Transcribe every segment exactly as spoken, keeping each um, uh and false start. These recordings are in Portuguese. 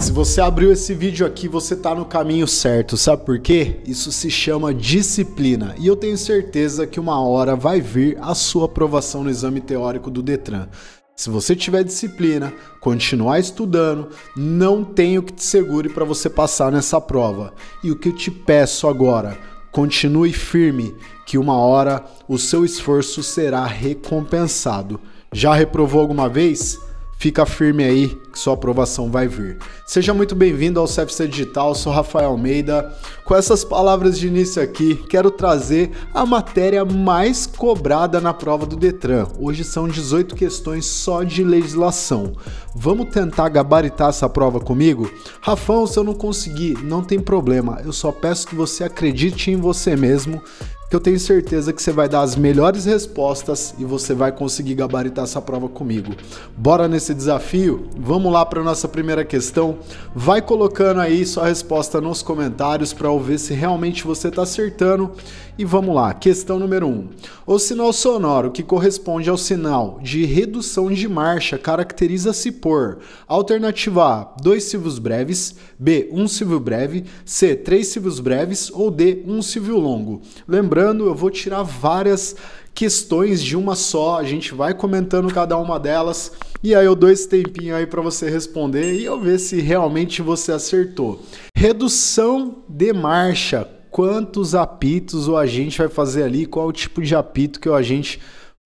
Se você abriu esse vídeo aqui, você está no caminho certo, sabe por quê? Isso se chama disciplina e eu tenho certeza que uma hora vai vir a sua aprovação no exame teórico do Detran. Se você tiver disciplina, continuar estudando, não tem o que te segure para você passar nessa prova. E o que eu te peço agora, continue firme, que uma hora o seu esforço será recompensado. Já reprovou alguma vez? Fica firme aí que sua aprovação vai vir. Seja muito bem-vindo ao C F C Digital, eu sou Rafael Almeida. Com essas palavras de início aqui, quero trazer a matéria mais cobrada na prova do Detran. Hoje são dezoito questões só de legislação. Vamos tentar gabaritar essa prova comigo? Rafão, se eu não conseguir, não tem problema. Eu só peço que você acredite em você mesmo, que eu tenho certeza que você vai dar as melhores respostas e você vai conseguir gabaritar essa prova comigo. Bora nesse desafio? Vamos lá para nossa primeira questão. Vai colocando aí sua resposta nos comentários para eu ver se realmente você está acertando. E vamos lá, questão número um. O sinal sonoro que corresponde ao sinal de redução de marcha caracteriza-se por: alternativa A, dois silvios breves, B, um silvio breve, C, três silvios breves ou D, um silvio longo. Lembrando, eu vou tirar várias questões de uma só, a gente vai comentando cada uma delas e aí eu dou esse tempinho aí para você responder e eu ver se realmente você acertou. Redução de marcha, quantos apitos o agente vai fazer ali, qual o tipo de apito que o agente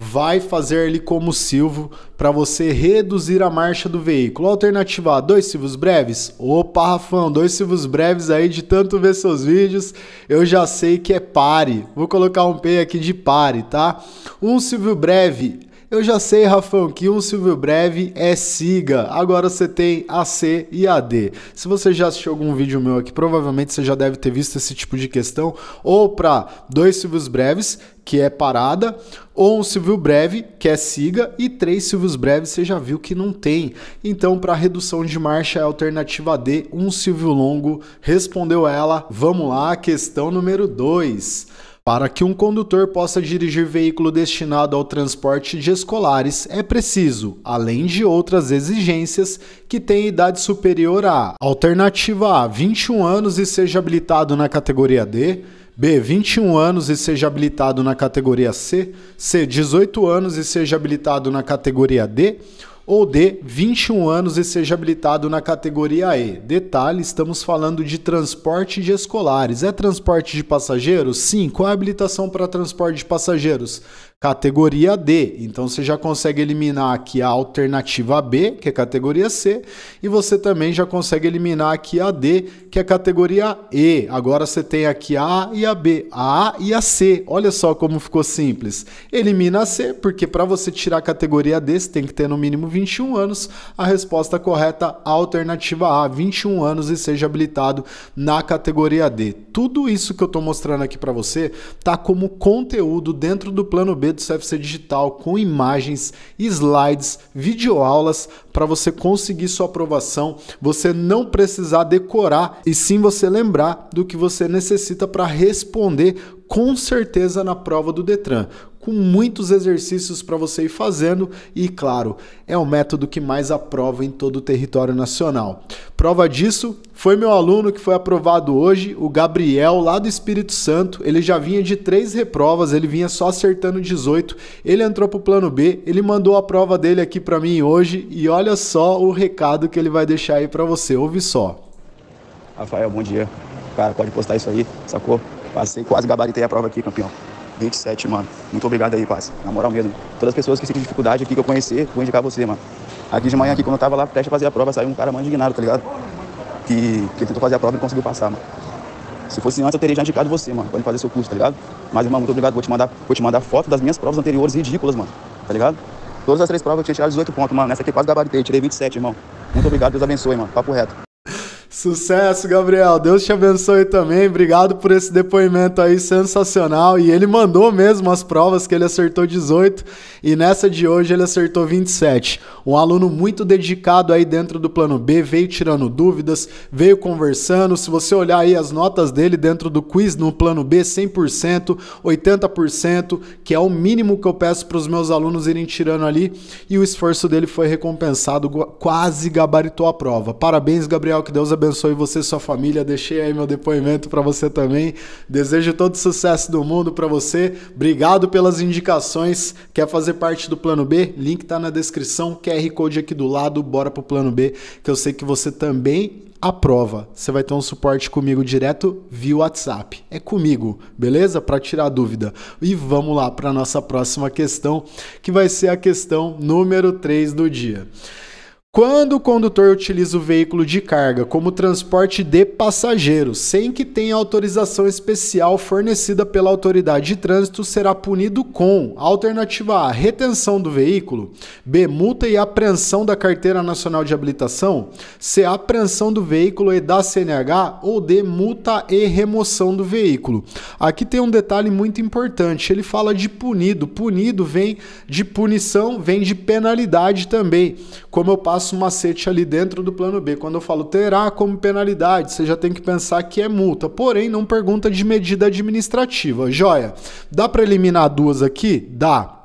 vai fazer ali como silvo para você reduzir a marcha do veículo. Alternativa A, dois silvos breves? Opa, Rafão, dois silvos breves aí de tanto ver seus vídeos, eu já sei que é pare. Vou colocar um P aqui de pare, tá? Um silvio breve, eu já sei, Rafão, que um silvio breve é siga. Agora você tem a C e a D. Se você já assistiu algum vídeo meu aqui, provavelmente você já deve ter visto esse tipo de questão. Ou para dois silvios breves, que é parada, ou um silvio breve, que é siga, e três silvios breves você já viu que não tem. Então, para redução de marcha é a alternativa D, um silvio longo. Respondeu ela. Vamos lá, questão número dois. Para que um condutor possa dirigir veículo destinado ao transporte de escolares, é preciso, além de outras exigências, que tenha idade superior a: alternativa A, vinte e um anos e seja habilitado na categoria D, B, vinte e um anos e seja habilitado na categoria C, C, dezoito anos e seja habilitado na categoria D, ou D, vinte e um anos e seja habilitado na categoria E. Detalhe, estamos falando de transporte de escolares. É transporte de passageiros? Sim. Qual é a habilitação para transporte de passageiros? Categoria D. Então você já consegue eliminar aqui a alternativa B, que é categoria C, e você também já consegue eliminar aqui a D, que é categoria E. Agora você tem aqui a A e a B, a A e a C. Olha só como ficou simples. Elimina a C, porque para você tirar a categoria D, você tem que ter no mínimo vinte e um anos. A resposta correta, a alternativa A, vinte e um anos e seja habilitado na categoria D. Tudo isso que eu estou mostrando aqui para você tá como conteúdo dentro do plano B do C F C Digital, com imagens, slides, videoaulas para você conseguir sua aprovação, você não precisar decorar e sim você lembrar do que você necessita para responder com certeza na prova do Detran, com muitos exercícios para você ir fazendo e, claro, é o método que mais aprova em todo o território nacional. Prova disso foi meu aluno que foi aprovado hoje, o Gabriel, lá do Espírito Santo. Ele já vinha de três reprovas, ele vinha só acertando dezoito, ele entrou para o plano B, ele mandou a prova dele aqui para mim hoje e olha só o recado que ele vai deixar aí para você, ouve só. Rafael, bom dia. Cara, pode postar isso aí, sacou? Passei, quase gabaritei a prova aqui, campeão. vinte e sete, mano. Muito obrigado aí, parça. Na moral mesmo. Todas as pessoas que sentem dificuldade aqui que eu conhecer, vou indicar você, mano. Aqui de manhã, aqui, quando eu tava lá, prestes a fazer a prova, saiu um cara mais indignado, tá ligado? Que, que tentou fazer a prova e não conseguiu passar, mano. Se fosse antes, eu teria já indicado você, mano, pra ele fazer seu curso, tá ligado? Mas, irmão, muito obrigado. Vou te mandar, vou te mandar foto das minhas provas anteriores ridículas, mano. Tá ligado? Todas as três provas eu tinha tirado dezoito pontos, mano. Nessa aqui quase gabaritei, tirei vinte e sete, irmão. Muito obrigado, Deus abençoe, mano. Papo reto. Sucesso, Gabriel. Deus te abençoe também. Obrigado por esse depoimento aí sensacional. E ele mandou mesmo as provas que ele acertou dezoito e nessa de hoje ele acertou vinte e sete. Um aluno muito dedicado aí dentro do Plano B, veio tirando dúvidas, veio conversando. Se você olhar aí as notas dele dentro do quiz no Plano B, cem por cento, oitenta por cento, que é o mínimo que eu peço para os meus alunos irem tirando ali, e o esforço dele foi recompensado, quase gabaritou a prova. Parabéns, Gabriel, que Deus abençoe. Abençoe você e sua família. Deixei aí meu depoimento para você também. Desejo todo sucesso do mundo para você. Obrigado pelas indicações. Quer fazer parte do Plano B? Link tá na descrição, Q R Code aqui do lado. Bora pro Plano B, que eu sei que você também aprova. Você vai ter um suporte comigo direto via WhatsApp. É comigo, beleza? Para tirar dúvida. E vamos lá para nossa próxima questão, que vai ser a questão número três do dia. Quando o condutor utiliza o veículo de carga como transporte de passageiros, sem que tenha autorização especial fornecida pela autoridade de trânsito, será punido com: alternativa A, retenção do veículo; B, multa e apreensão da carteira nacional de habilitação; C, apreensão do veículo e da C N H; ou D, multa e remoção do veículo. Aqui tem um detalhe muito importante, ele fala de punido. Punido vem de punição, vem de penalidade também. Como eu passo um macete ali dentro do Plano B, quando eu falo terá como penalidade, você já tem que pensar que é multa, porém não pergunta de medida administrativa. Joia? Dá para eliminar duas aqui? Dá.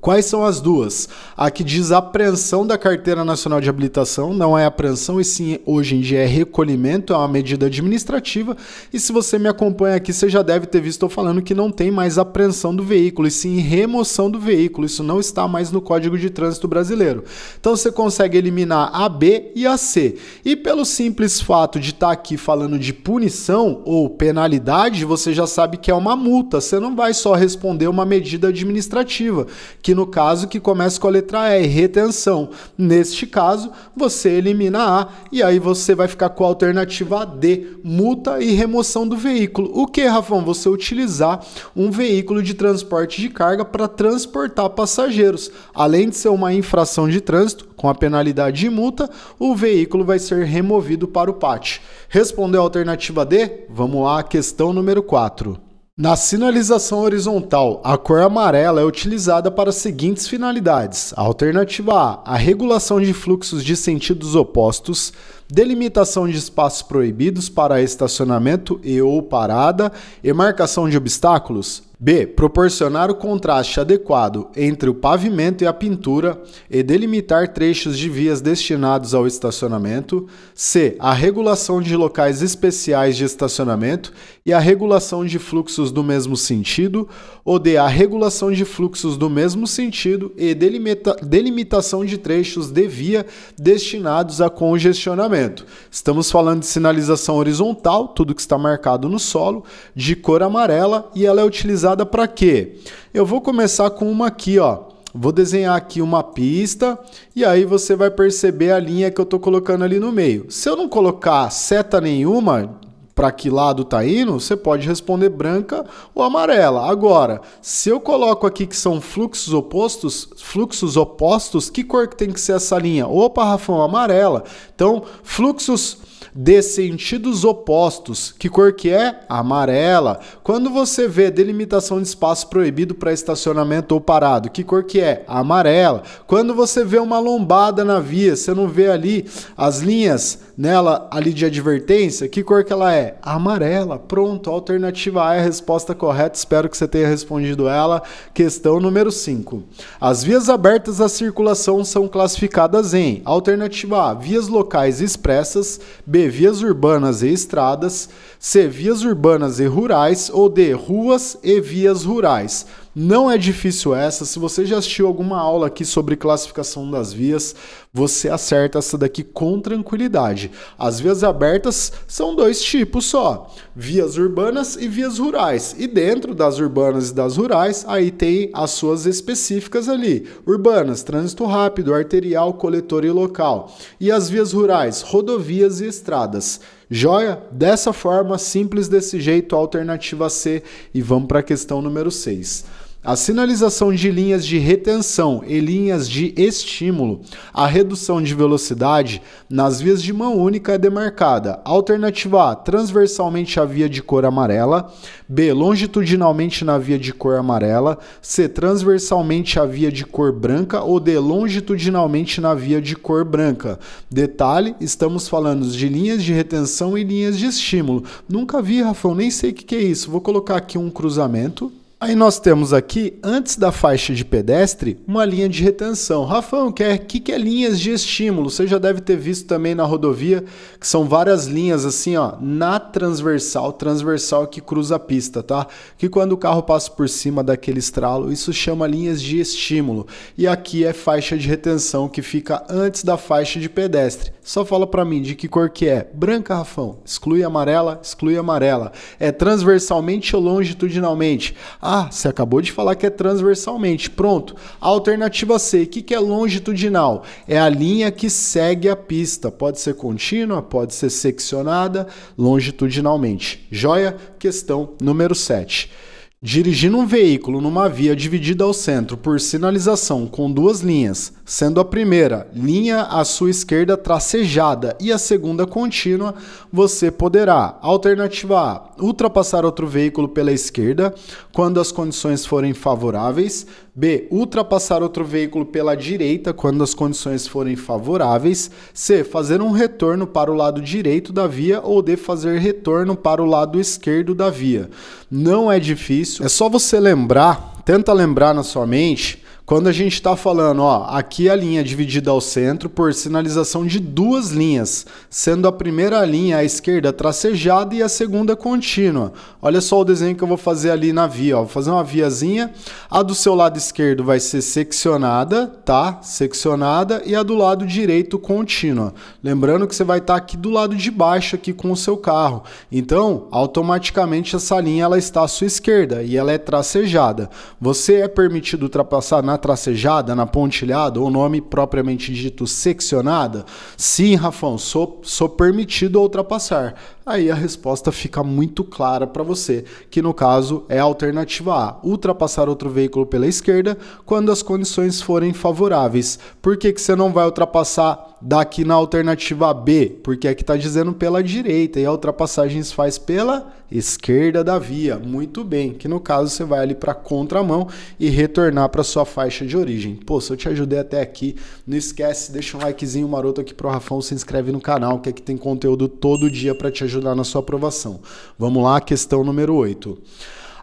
Quais são as duas? Aqui diz apreensão da carteira nacional de habilitação, não é apreensão e sim hoje em dia é recolhimento, é uma medida administrativa, e se você me acompanha aqui, você já deve ter visto eu falando que não tem mais apreensão do veículo e sim remoção do veículo, isso não está mais no Código de Trânsito Brasileiro. Então você consegue eliminar a B e a C, e pelo simples fato de estar aqui falando de punição ou penalidade, você já sabe que é uma multa, você não vai só responder uma medida administrativa, que no caso que começa com a letra E, retenção. Neste caso, você elimina A e aí você vai ficar com a alternativa D, multa e remoção do veículo. O que, Rafão? Você utilizar um veículo de transporte de carga para transportar passageiros. Além de ser uma infração de trânsito, com a penalidade de multa, o veículo vai ser removido para o pátio. Respondeu a alternativa D? Vamos lá, questão número quatro. Na sinalização horizontal, a cor amarela é utilizada para as seguintes finalidades. Alternativa A, a regulação de fluxos de sentidos opostos, delimitação de espaços proibidos para estacionamento e ou parada, e marcação de obstáculos. B, proporcionar o contraste adequado entre o pavimento e a pintura e delimitar trechos de vias destinados ao estacionamento. C, a regulação de locais especiais de estacionamento e a regulação de fluxos do mesmo sentido. Ou D, a regulação de fluxos do mesmo sentido e delimita delimitação de trechos de via destinados a congestionamento. Estamos falando de sinalização horizontal, tudo que está marcado no solo, de cor amarela, e ela é utilizada para quê? Eu vou começar com uma aqui, ó. Vou desenhar aqui uma pista e aí você vai perceber a linha que eu tô colocando ali no meio. Se eu não colocar seta nenhuma para que lado tá indo, você pode responder branca ou amarela. Agora, se eu coloco aqui que são fluxos opostos, fluxos opostos, que cor que tem que ser essa linha? Opa, Rafão, amarela. Então, fluxos de sentidos opostos, que cor que é? Amarela. Quando você vê delimitação de espaço proibido para estacionamento ou parado, que cor que é? Amarela. Quando você vê uma lombada na via, você não vê ali as linhas nela ali de advertência, que cor que ela é? Amarela. Pronto, a alternativa A é a resposta correta. Espero que você tenha respondido ela. Questão número cinco. As vias abertas à circulação são classificadas em: alternativa A, vias locais expressas; B, vias urbanas e estradas; C, vias urbanas e rurais; ou D, ruas e vias rurais. Não é difícil essa, se você já assistiu alguma aula aqui sobre classificação das vias, você acerta essa daqui com tranquilidade. As vias abertas são dois tipos só, vias urbanas e vias rurais. E dentro das urbanas e das rurais, aí tem as suas específicas ali. Urbanas, trânsito rápido, arterial, coletor e local. E as vias rurais, rodovias e estradas. Joia? Dessa forma, simples desse jeito, alternativa C. E vamos para a questão número seis. a sinalização de linhas de retenção e linhas de estímulo, a redução de velocidade nas vias de mão única é demarcada. Alternativa A, transversalmente à via de cor amarela. B, longitudinalmente na via de cor amarela. C, transversalmente à via de cor branca. Ou D, longitudinalmente na via de cor branca. Detalhe, estamos falando de linhas de retenção e linhas de estímulo. Nunca vi, Rafael, nem sei o que é isso. Vou colocar aqui um cruzamento. Aí nós temos aqui, antes da faixa de pedestre, uma linha de retenção. Rafael, o que, que é linhas de estímulo? Você já deve ter visto também na rodovia, que são várias linhas assim, ó, na transversal, transversal que cruza a pista, tá? Que quando o carro passa por cima daquele estralo, isso chama linhas de estímulo. E aqui é faixa de retenção, que fica antes da faixa de pedestre. Só fala pra mim de que cor que é. Branca, Rafael. Exclui amarela, exclui amarela. É transversalmente ou longitudinalmente? Ah, você acabou de falar que é transversalmente. Pronto. Alternativa C. O que, que é longitudinal? É a linha que segue a pista. Pode ser contínua, pode ser seccionada longitudinalmente. Joia? Questão número sete. Dirigindo um veículo numa via dividida ao centro por sinalização com duas linhas, sendo a primeira linha à sua esquerda tracejada e a segunda contínua, você poderá, alternativa A, ultrapassar outro veículo pela esquerda quando as condições forem favoráveis, B, ultrapassar outro veículo pela direita quando as condições forem favoráveis, C, fazer um retorno para o lado direito da via ou D, fazer retorno para o lado esquerdo da via. Não é difícil. É só você lembrar, tenta lembrar na sua mente, quando a gente está falando, ó, aqui a linha dividida ao centro por sinalização de duas linhas, sendo a primeira linha à esquerda tracejada e a segunda contínua. Olha só o desenho que eu vou fazer ali na via, ó. Vou fazer uma viazinha, a do seu lado esquerdo vai ser seccionada, tá? Seccionada, e a do lado direito contínua. Lembrando que você vai estar tá aqui do lado de baixo aqui com o seu carro. Então, automaticamente essa linha ela está à sua esquerda e ela é tracejada. Você é permitido ultrapassar na tracejada, na pontilhada, ou nome propriamente dito seccionada? Sim, Rafão, sou, sou permitido a ultrapassar. Aí a resposta fica muito clara para você, que no caso é a alternativa A, ultrapassar outro veículo pela esquerda quando as condições forem favoráveis. Por que que você não vai ultrapassar daqui na alternativa B? Porque aqui está dizendo pela direita e a ultrapassagem se faz pela esquerda da via. Muito bem, que no caso você vai ali para contramão e retornar para sua faixa de origem. Pô, se eu te ajudei até aqui, não esquece, deixa um likezinho maroto aqui pro Rafão, se inscreve no canal, que aqui tem conteúdo todo dia para te ajudar na sua aprovação. Vamos lá, questão número oito.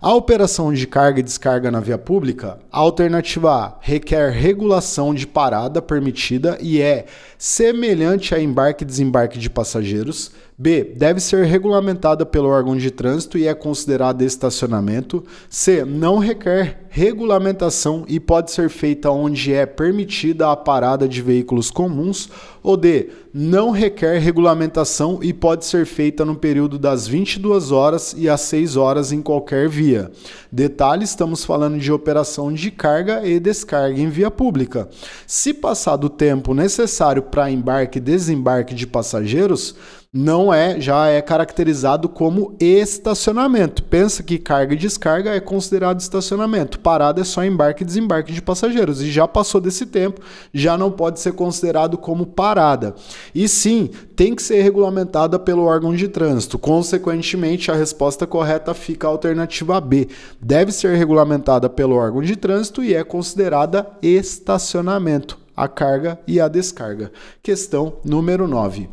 A operação de carga e descarga na via pública, a alternativa A, requer regulação de parada permitida e é semelhante a embarque e desembarque de passageiros. B, deve ser regulamentada pelo órgão de trânsito e é considerada estacionamento. C, não requer regulamentação e pode ser feita onde é permitida a parada de veículos comuns. Ou D, não requer regulamentação e pode ser feita no período das vinte e duas horas e às seis horas em qualquer via. Detalhe, estamos falando de operação de carga e descarga em via pública. Se passar do tempo necessário para embarque e desembarque de passageiros, não é, já é caracterizado como estacionamento. Pensa que carga e descarga é considerado estacionamento. Parada é só embarque e desembarque de passageiros. E já passou desse tempo, já não pode ser considerado como parada. E sim, tem que ser regulamentada pelo órgão de trânsito. Consequentemente, a resposta correta fica a alternativa B. Deve ser regulamentada pelo órgão de trânsito e é considerada estacionamento, a carga e a descarga. Questão número nove.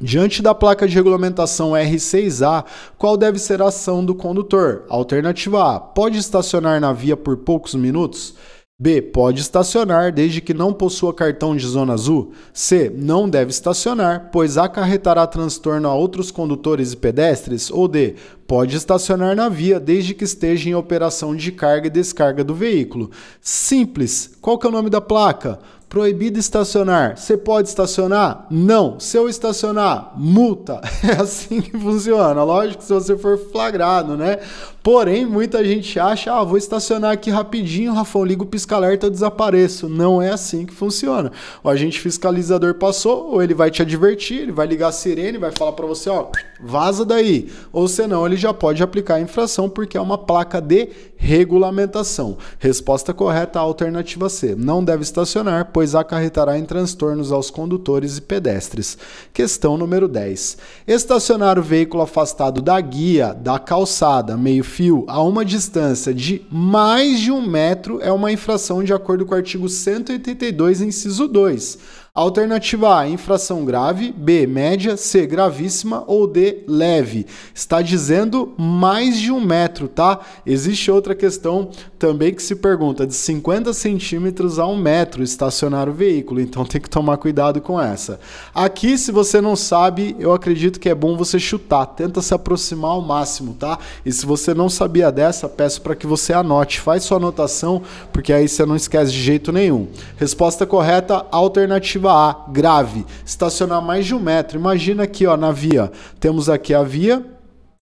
Diante da placa de regulamentação R seis A, qual deve ser a ação do condutor? Alternativa A, pode estacionar na via por poucos minutos? B, pode estacionar desde que não possua cartão de zona azul. C, não deve estacionar, pois acarretará transtorno a outros condutores e pedestres. Ou D, pode estacionar na via desde que esteja em operação de carga e descarga do veículo. Simples. Qual que é o nome da placa? Proibido estacionar. Você pode estacionar? Não. Se eu estacionar, multa. É assim que funciona. Lógico, se você for flagrado, né? Porém, muita gente acha, ah, vou estacionar aqui rapidinho, Rafão, ligo o pisca-alerta, eu desapareço. Não é assim que funciona. O agente fiscalizador passou, ou ele vai te advertir, ele vai ligar a sirene, vai falar para você, ó, vaza daí. Ou senão, ele já pode aplicar a infração, porque é uma placa de regulamentação. Resposta correta, alternativa C. Não deve estacionar, pois acarretará em transtornos aos condutores e pedestres. Questão número dez. Estacionar o veículo afastado da guia, da calçada, meio fio a uma distância de mais de um metro é uma infração de acordo com o artigo cento e oitenta e dois, inciso dois. Alternativa A, infração grave, B, média, C, gravíssima ou D, leve. Está dizendo mais de um metro, tá? Existe outra questão também que se pergunta, de cinquenta centímetros a um metro estacionar o veículo, então tem que tomar cuidado com essa. Aqui, se você não sabe, eu acredito que é bom você chutar, tenta se aproximar ao máximo, tá? E se você não sabia dessa, peço para que você anote, faz sua anotação, porque aí você não esquece de jeito nenhum. Resposta correta, alternativa A, grave. Estacionar mais de um metro. Imagina aqui, ó, na via. Temos aqui a via.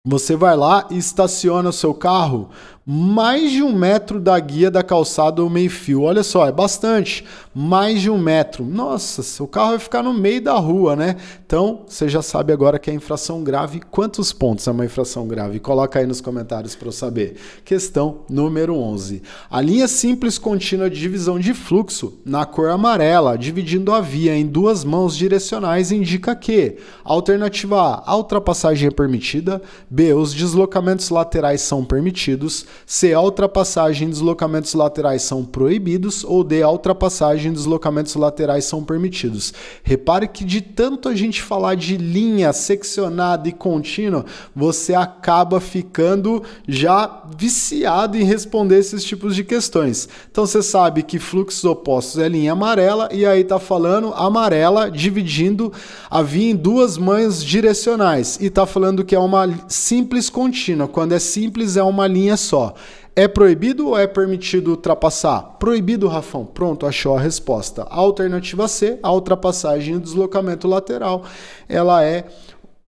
Você vai lá e estaciona o seu carro mais de um metro da guia, da calçada ou meio fio. Olha só, é bastante. Mais de um metro. Nossa, seu carro vai ficar no meio da rua, né? Então, você já sabe agora que é infração grave. Quantos pontos é uma infração grave? Coloca aí nos comentários para eu saber. Questão número onze. A linha simples contínua de divisão de fluxo na cor amarela, dividindo a via em duas mãos direcionais, indica que alternativa A, a ultrapassagem é permitida. B, os deslocamentos laterais são permitidos. C, a ultrapassagem e deslocamentos laterais são proibidos, ou D, a ultrapassagem e deslocamentos laterais são permitidos. Repare que de tanto a gente falar de linha seccionada e contínua, você acaba ficando já viciado em responder esses tipos de questões. Então você sabe que fluxos opostos é linha amarela, e aí tá falando amarela dividindo a via em duas mãos direcionais, e tá falando que é uma simples contínua. Quando é simples, é uma linha só. É proibido ou é permitido ultrapassar? Proibido, Rafão. Pronto, achou a resposta. A alternativa C, a ultrapassagem e o deslocamento lateral, ela é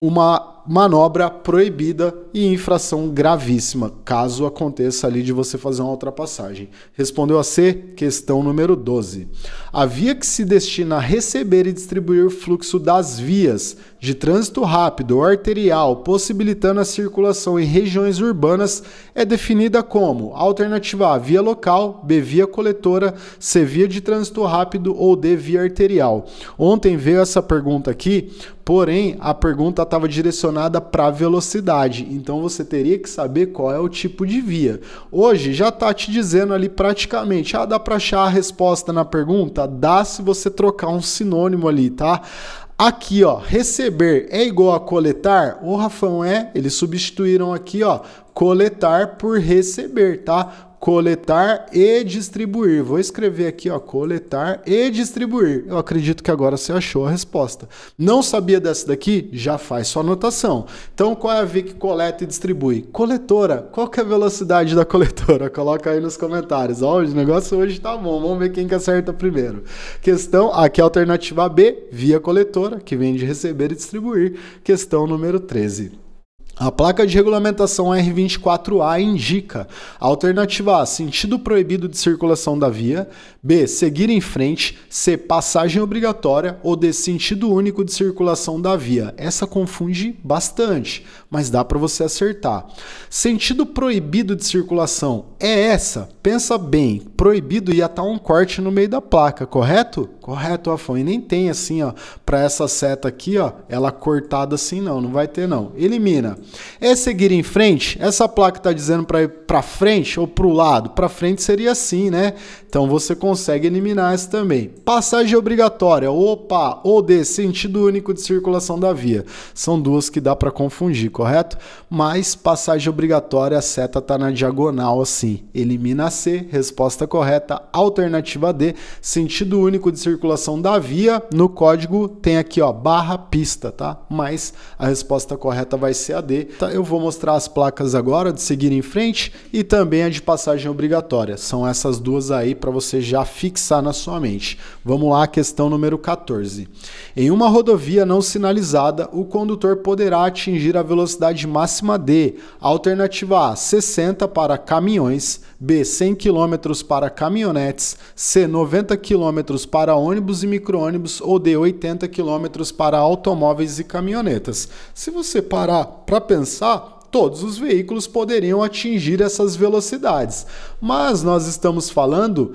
uma manobra proibida e infração gravíssima, caso aconteça ali de você fazer uma ultrapassagem. Respondeu a C, questão número doze. A via que se destina a receber e distribuir o fluxo das vias de trânsito rápido ou arterial, possibilitando a circulação em regiões urbanas, é definida como alternativa A, via local, B, via coletora, C, via de trânsito rápido ou D, via arterial. Ontem veio essa pergunta aqui, porém a pergunta estava direcionada para velocidade, então você teria que saber qual é o tipo de via. Hoje já está te dizendo ali praticamente, ah, dá para achar a resposta na pergunta? Dá se você trocar um sinônimo ali, tá? Aqui, ó, receber é igual a coletar? O Rafão é, eles substituíram aqui, ó, coletar por receber, tá? Coletar e distribuir. Vou escrever aqui, ó, coletar e distribuir. Eu acredito que agora você achou a resposta. Não sabia dessa daqui? Já faz sua anotação. Então, qual é a via que coleta e distribui? Coletora. Qual que é a velocidade da coletora? Coloca aí nos comentários. Ó, o negócio hoje tá bom. Vamos ver quem que acerta primeiro. Questão, aqui é a alternativa B, via coletora, que vem de receber e distribuir. Questão número treze. A placa de regulamentação R vinte e quatro A indica alternativa A, sentido proibido de circulação da via, B, seguir em frente, C, passagem obrigatória ou D, sentido único de circulação da via. Essa confunde bastante, mas dá para você acertar. Sentido proibido de circulação é essa? Pensa bem, proibido ia estar um corte no meio da placa, correto? Correto, Rafão, e nem tem assim, ó, para essa seta aqui, ó, ela cortada assim não, não vai ter não. Elimina. É seguir em frente? Essa placa está dizendo para ir para frente ou para o lado? Para frente seria assim, né? Então você consegue eliminar essa também. Passagem obrigatória, opa, ou D, sentido único de circulação da via. São duas que dá para confundir, correto? Mas passagem obrigatória, a seta está na diagonal assim. Elimina a C, resposta correta. Alternativa D, sentido único de circulação da via, no código tem aqui, ó, barra pista, tá? Mas a resposta correta vai ser a D. Tá? Eu vou mostrar as placas agora de seguir em frente e também a de passagem obrigatória. São essas duas aí para você já fixar na sua mente. Vamos lá, questão número quatorze. Em uma rodovia não sinalizada, o condutor poderá atingir a velocidade máxima D. Alternativa A, sessenta para caminhões, B, cem quilômetros para caminhonetes, C, noventa quilômetros para ônibus e micro-ônibus ou D, oitenta quilômetros para automóveis e caminhonetas. Se você parar para pensar, todos os veículos poderiam atingir essas velocidades, mas nós estamos falando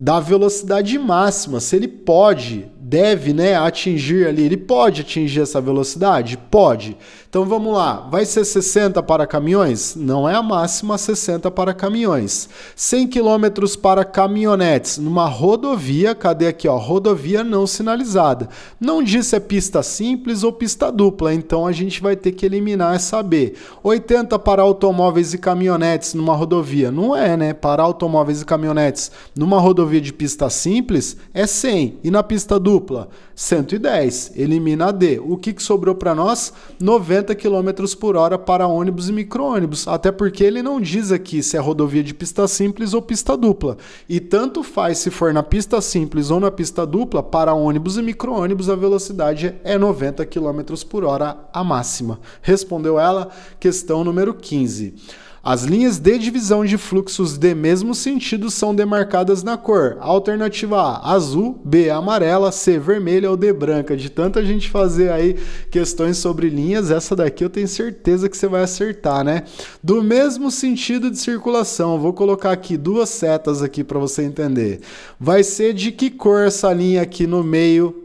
da velocidade máxima, se ele pode, deve, né, atingir ali, ele pode atingir essa velocidade? Pode. Então vamos lá, vai ser sessenta para caminhões? Não é a máxima, sessenta para caminhões. cem quilômetros para caminhonetes, numa rodovia, cadê aqui, ó, rodovia não sinalizada. Não diz se é pista simples ou pista dupla, então a gente vai ter que eliminar essa B. oitenta para automóveis e caminhonetes numa rodovia, não é, né, para automóveis e caminhonetes numa rodovia de pista simples é cem e na pista dupla cento e dez, elimina a D. O que, que sobrou para nós? noventa quilômetros por hora para ônibus e micro-ônibus, até porque ele não diz aqui se é rodovia de pista simples ou pista dupla, e tanto faz se for na pista simples ou na pista dupla, para ônibus e micro-ônibus a velocidade é noventa quilômetros por hora a máxima. Respondeu ela, questão número quinze. As linhas de divisão de fluxos de mesmo sentido são demarcadas na cor. Alternativa A, azul, B, amarela, C, vermelha ou D, branca. De tanta gente fazer aí questões sobre linhas, essa daqui eu tenho certeza que você vai acertar, né? Do mesmo sentido de circulação, vou colocar aqui duas setas aqui para você entender. Vai ser de que cor essa linha aqui no meio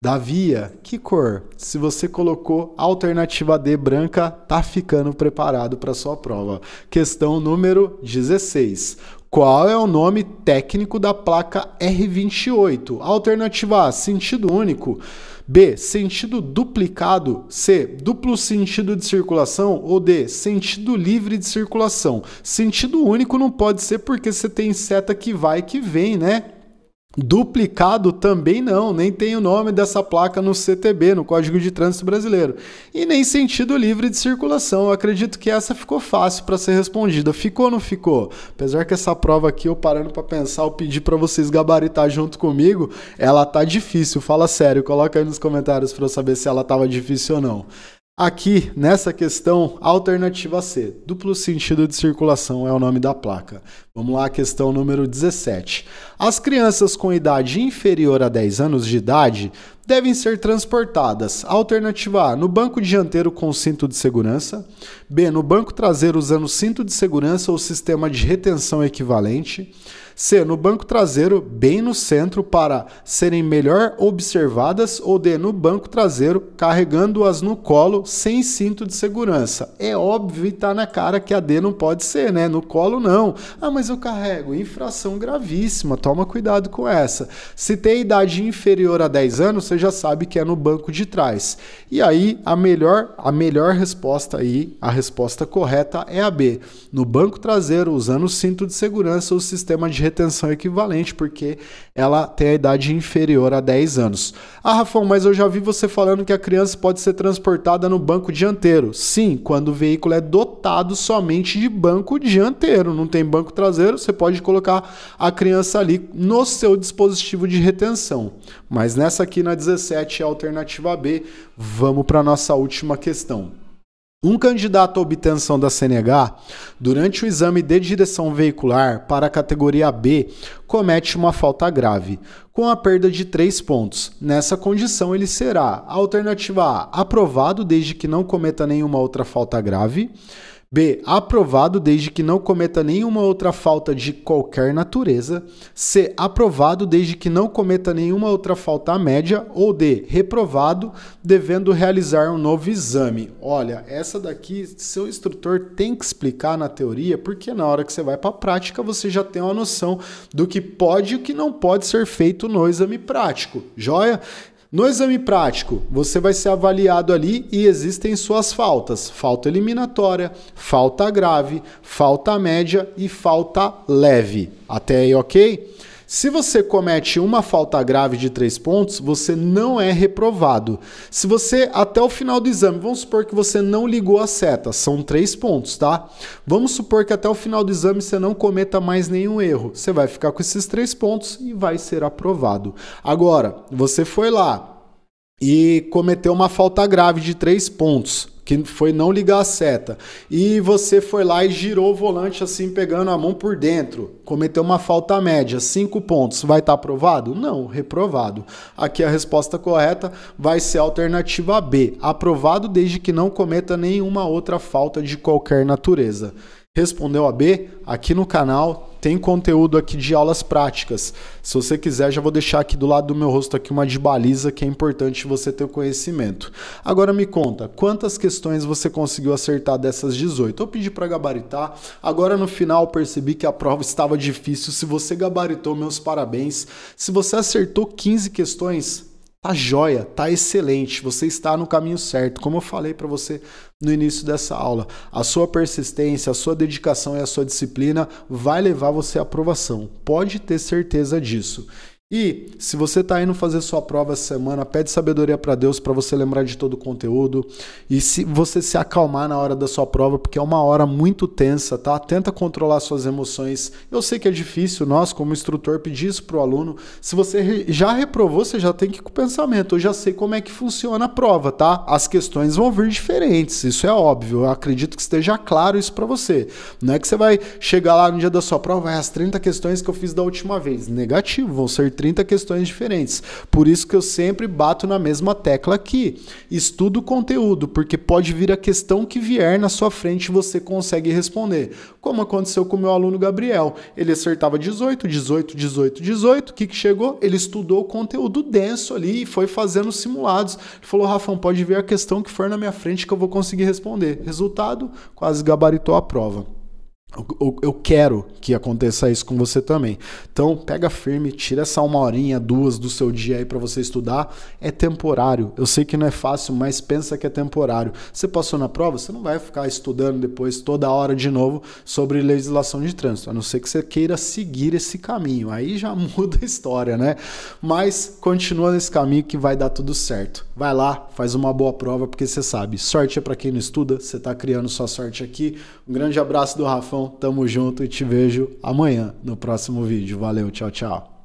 da via? Que cor? Se você colocou alternativa D, branca, tá ficando preparado para sua prova. Questão número dezesseis. Qual é o nome técnico da placa R vinte e oito? Alternativa A, sentido único, B, sentido duplicado, C, duplo sentido de circulação ou D, sentido livre de circulação. Sentido único não pode ser porque você tem seta que vai e que vem, né? Duplicado também não, nem tem o nome dessa placa no C T B, no Código de Trânsito Brasileiro. E nem sentido livre de circulação. Eu acredito que essa ficou fácil para ser respondida. Ficou ou não ficou? Apesar que essa prova aqui, eu parando para pensar, eu pedi para vocês gabaritar junto comigo, ela tá difícil, fala sério. Coloca aí nos comentários para eu saber se ela tava difícil ou não. Aqui, nessa questão, alternativa C, duplo sentido de circulação é o nome da placa. Vamos lá, questão número dezessete. As crianças com idade inferior a dez anos de idade devem ser transportadas. Alternativa A, no banco dianteiro com cinto de segurança. B, no banco traseiro usando cinto de segurança ou sistema de retenção equivalente. C, no banco traseiro, bem no centro, para serem melhor observadas. Ou D, no banco traseiro, carregando-as no colo, sem cinto de segurança. É óbvio e tá na cara que a D não pode ser, né? No colo não. Ah, mas eu carrego. Infração gravíssima. Toma cuidado com essa. Se tem idade inferior a dez anos, você já sabe que é no banco de trás. E aí, a melhor, a melhor resposta aí, a resposta correta é a B. No banco traseiro, usando o cinto de segurança ou sistema de retenção equivalente, porque ela tem a idade inferior a dez anos. Ah, Rafão, mas eu já vi você falando que a criança pode ser transportada no banco dianteiro. Sim, quando o veículo é dotado somente de banco dianteiro, não tem banco traseiro, você pode colocar a criança ali no seu dispositivo de retenção. Mas nessa aqui, na dezessete, é a alternativa B. Vamos para a nossa última questão. Um candidato à obtenção da C N H, durante o exame de direção veicular para a categoria B, comete uma falta grave, com a perda de três pontos. Nessa condição, ele será, alternativa A, aprovado desde que não cometa nenhuma outra falta grave. B, aprovado desde que não cometa nenhuma outra falta de qualquer natureza. C, aprovado desde que não cometa nenhuma outra falta média. Ou D, reprovado, devendo realizar um novo exame. Olha, essa daqui, seu instrutor tem que explicar na teoria, porque na hora que você vai para a prática, você já tem uma noção do que pode e o que não pode ser feito no exame prático. Joia? No exame prático, você vai ser avaliado ali e existem suas faltas. Falta eliminatória, falta grave, falta média e falta leve. Até aí, ok? Se você comete uma falta grave de três pontos, você não é reprovado. Se você, até o final do exame, vamos supor que você não ligou a seta, são três pontos, tá? Vamos supor que até o final do exame você não cometa mais nenhum erro. Você vai ficar com esses três pontos e vai ser aprovado. Agora, você foi lá e cometeu uma falta grave de três pontos, que foi não ligar a seta, e você foi lá e girou o volante assim, pegando a mão por dentro, cometeu uma falta média, cinco pontos, vai estar aprovado? Não, reprovado. Aqui a resposta correta vai ser a alternativa B, aprovado desde que não cometa nenhuma outra falta de qualquer natureza. Respondeu a B? Aqui no canal tem conteúdo aqui de aulas práticas. Se você quiser, já vou deixar aqui do lado do meu rosto aqui uma de baliza, que é importante você ter o conhecimento. Agora me conta, quantas questões você conseguiu acertar dessas dezoito? Eu pedi para gabaritar, agora no final percebi que a prova estava difícil. Se você gabaritou, meus parabéns. Se você acertou quinze questões, tá joia, tá excelente, você está no caminho certo. Como eu falei para você no início dessa aula, a sua persistência, a sua dedicação e a sua disciplina vai levar você à aprovação, pode ter certeza disso. E se você está indo fazer sua prova essa semana, pede sabedoria para Deus para você lembrar de todo o conteúdo e se você se acalmar na hora da sua prova, porque é uma hora muito tensa, tá? Tenta controlar suas emoções. Eu sei que é difícil, nós como instrutor pedir isso para o aluno. Se você já reprovou, você já tem que ir com o pensamento, eu já sei como é que funciona a prova, tá? As questões vão vir diferentes, isso é óbvio, eu acredito que esteja claro isso para você. Não é que você vai chegar lá no dia da sua prova, vai as trinta questões que eu fiz da última vez. Negativo, vão ser trinta questões diferentes. Por isso que eu sempre bato na mesma tecla aqui. Estuda o conteúdo, porque pode vir a questão que vier na sua frente e você consegue responder. Como aconteceu com o meu aluno Gabriel. Ele acertava dezoito, dezoito, dezoito, dezoito. O que que chegou? Ele estudou o conteúdo denso ali e foi fazendo simulados. Ele falou, Rafão, pode vir a questão que for na minha frente que eu vou conseguir responder. Resultado, quase gabaritou a prova. Eu quero que aconteça isso com você também. Então pega firme, tira essa uma horinha, duas do seu dia aí para você estudar. É temporário, eu sei que não é fácil, mas pensa que é temporário. Você passou na prova, você não vai ficar estudando depois toda hora de novo sobre legislação de trânsito, a não ser que você queira seguir esse caminho, aí já muda a história, né? Mas continua nesse caminho que vai dar tudo certo. Vai lá, faz uma boa prova, porque você sabe, sorte é para quem não estuda. Você tá criando sua sorte aqui. Um grande abraço do Rafão, tamo junto e te vejo amanhã no próximo vídeo. Valeu, tchau, tchau.